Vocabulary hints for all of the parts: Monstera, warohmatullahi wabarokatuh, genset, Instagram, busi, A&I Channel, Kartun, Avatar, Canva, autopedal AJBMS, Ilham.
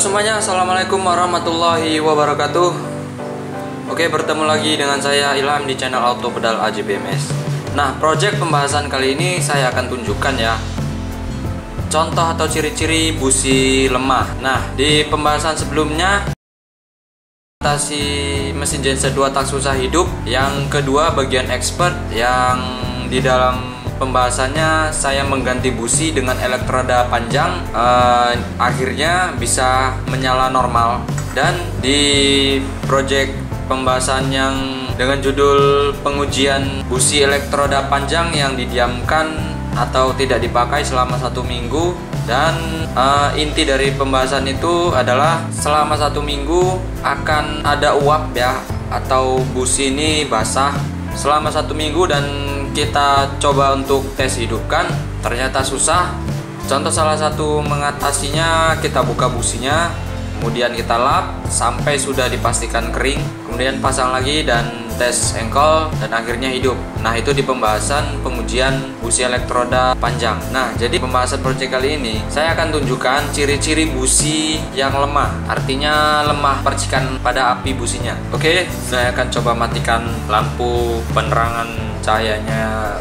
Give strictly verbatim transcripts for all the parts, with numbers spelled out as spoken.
semuanya, assalamualaikum warahmatullahi wabarakatuh. Oke, bertemu lagi dengan saya Ilham di channel Autopedal A J B M S. Nah, project pembahasan kali ini saya akan tunjukkan ya contoh atau ciri-ciri busi lemah. Nah, di pembahasan sebelumnya atasi mesin genset dua tak susah hidup, yang kedua bagian expert, yang di dalam pembahasannya saya mengganti busi dengan elektroda panjang, eh, akhirnya bisa menyala normal. Dan di project pembahasan yang dengan judul pengujian busi elektroda panjang yang didiamkan atau tidak dipakai selama satu minggu, dan uh, inti dari pembahasan itu adalah selama satu minggu akan ada uap ya, atau busi ini basah selama satu minggu, dan kita coba untuk tes hidupkan, ternyata susah. Contoh salah satu mengatasinya, kita buka businya, kemudian kita lap sampai sudah dipastikan kering, kemudian pasang lagi dan tes engkol, dan akhirnya hidup. Nah, itu di pembahasan pengujian busi elektroda panjang. Nah, jadi pembahasan project kali ini saya akan tunjukkan ciri-ciri busi yang lemah, artinya lemah percikan pada api businya. Oke, saya akan coba matikan lampu penerangan cahayanya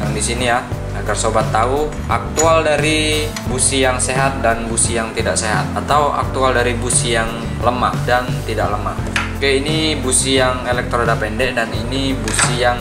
yang di sini ya, agar sobat tahu aktual dari busi yang sehat dan busi yang tidak sehat, atau aktual dari busi yang lemah dan tidak lemah. Oke, ini busi yang elektroda pendek dan ini busi yang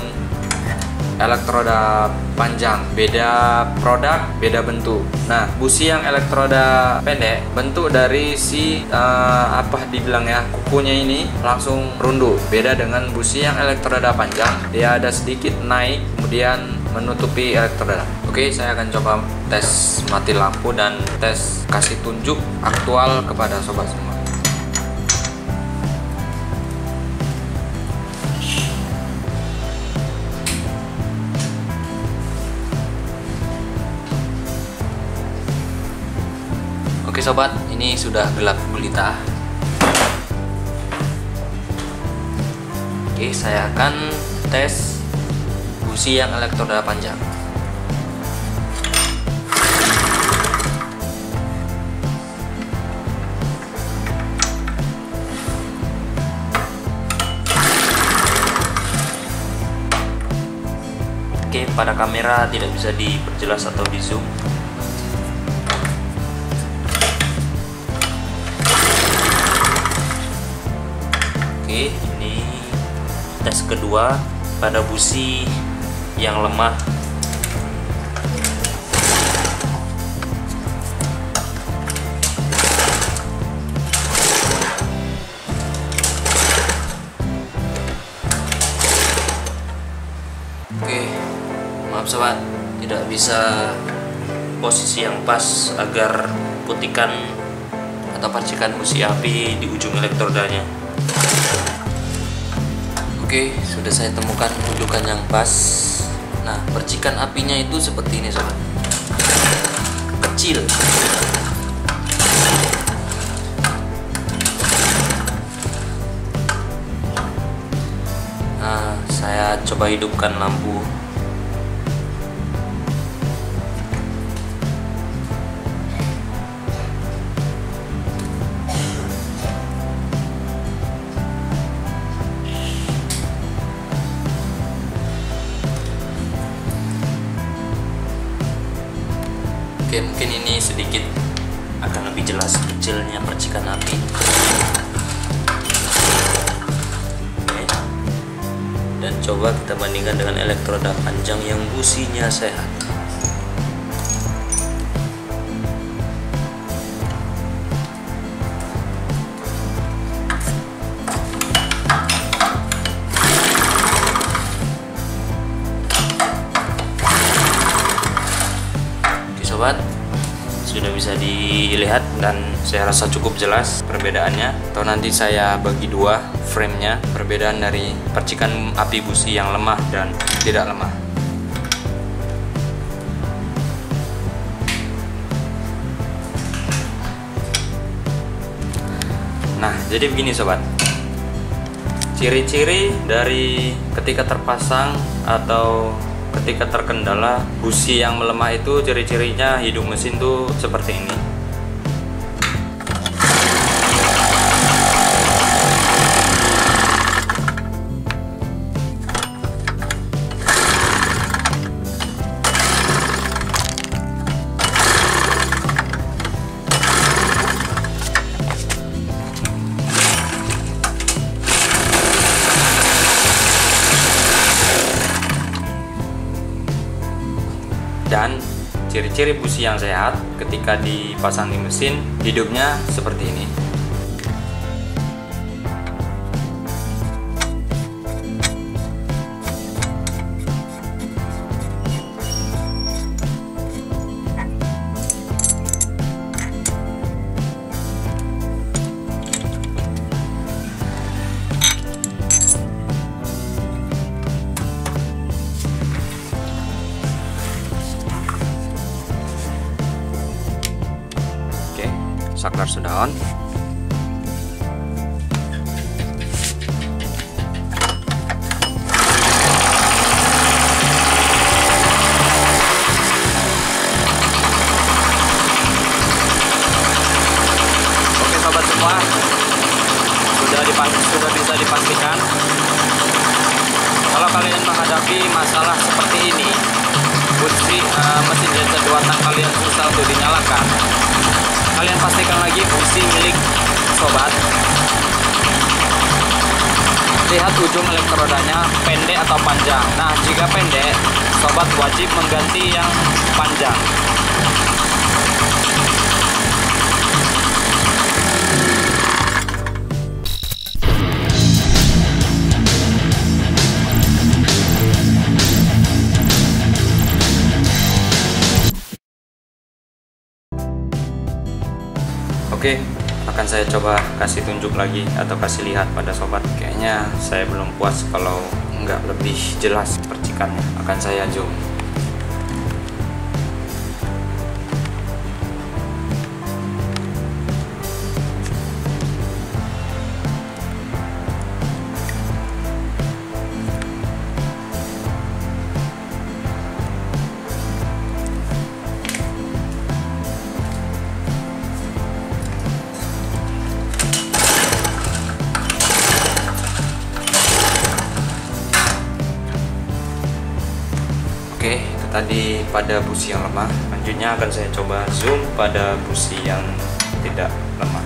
elektroda panjang. Beda produk, beda bentuk. Nah, busi yang elektroda pendek, bentuk dari si uh, apa dibilang ya, kukunya ini langsung runduk. Beda dengan busi yang elektroda panjang, dia ada sedikit naik kemudian menutupi elektroda. Oke, saya akan coba tes mati lampu dan tes kasih tunjuk aktual kepada sobat semua. Oke sobat, ini sudah gelap gulita. Oke, saya akan tes busi yang elektroda panjang. Oke, pada kamera tidak bisa diperjelas atau di zoom. Oke, ini tes kedua pada busi yang lemah. Oke, maaf sobat, tidak bisa posisi yang pas agar putikan atau percikan busi api di ujung elektrodanya. Oke, sudah saya temukan tunjukan yang pas. Nah, percikan apinya itu seperti ini sobat, kecil. Nah, saya coba hidupkan lampu. Oke, mungkin ini sedikit akan lebih jelas kecilnya percikan api. Oke. Dan coba kita bandingkan dengan elektroda panjang yang businya sehat. Sobat, sudah bisa dilihat dan saya rasa cukup jelas perbedaannya, atau nanti saya bagi dua framenya, perbedaan dari percikan api busi yang lemah dan tidak lemah. Nah, jadi begini sobat, ciri-ciri dari ketika terpasang atau ketika terkendala busi yang melemah itu, ciri-cirinya hidung mesin tuh seperti ini. dan ciri-ciri busi yang sehat ketika dipasang di mesin, hidupnya seperti ini. Saklar sudah on. Oke sobat semua, sudah dipastikan, sudah bisa dipastikan kalau kalian menghadapi masalah seperti ini, busi uh, mesin genset dua tak kalian susah untuk dinyalakan, kalian pastikan lagi busi milik sobat. Lihat ujung elektrodanya pendek atau panjang. Nah, jika pendek, sobat wajib mengganti yang panjang. Oke, akan saya coba kasih tunjuk lagi atau kasih lihat pada sobat. Kayaknya saya belum puas kalau nggak lebih jelas percikannya. Akan saya zoom. Oke, itu tadi pada busi yang lemah. Lanjutnya akan saya coba zoom pada busi yang tidak lemah.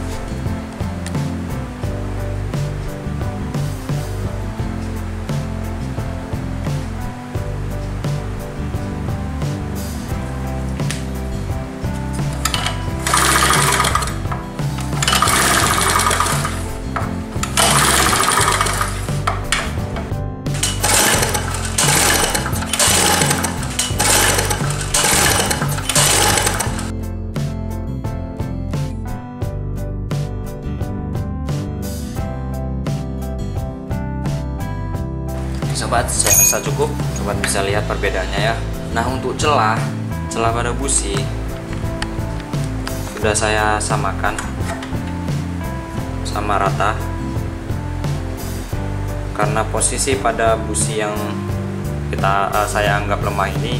Sobat, saya rasa cukup. Sobat bisa lihat perbedaannya ya. Nah, untuk celah celah pada busi sudah saya samakan sama rata, karena posisi pada busi yang kita uh, saya anggap lemah ini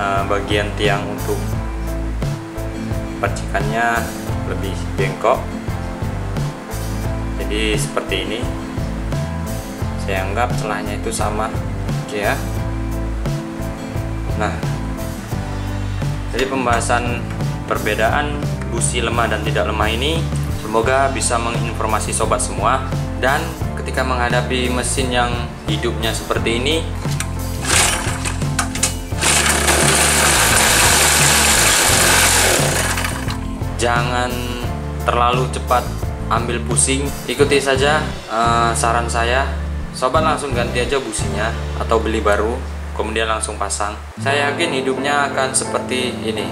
uh, bagian tiang untuk percikannya lebih bengkok, jadi seperti ini. Saya anggap celahnya itu sama, oke ya. Nah, jadi pembahasan perbedaan busi lemah dan tidak lemah ini semoga bisa menginformasi sobat semua. Dan ketika menghadapi mesin yang hidupnya seperti ini, jangan terlalu cepat ambil pusing, ikuti saja uh, saran saya. Sobat langsung ganti aja businya atau beli baru, kemudian langsung pasang. Saya yakin hidupnya akan seperti ini.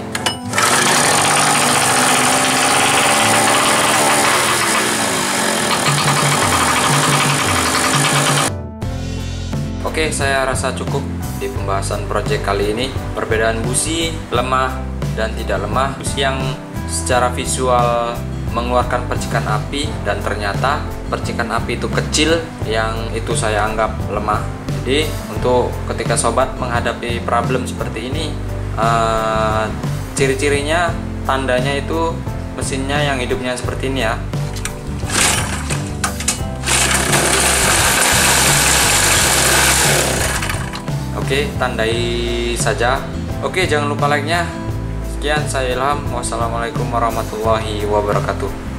Oke, saya rasa cukup di pembahasan project kali ini. Perbedaan busi lemah dan tidak lemah, busi yang secara visual mengeluarkan percikan api dan ternyata percikan api itu kecil, yang itu saya anggap lemah. Jadi untuk ketika sobat menghadapi problem seperti ini, uh, ciri-cirinya, tandanya itu mesinnya yang hidupnya seperti ini ya. Oke, tandai saja. Oke, jangan lupa like-nya. Sekian, saya Ilham. Wassalamualaikum warahmatullahi wabarakatuh.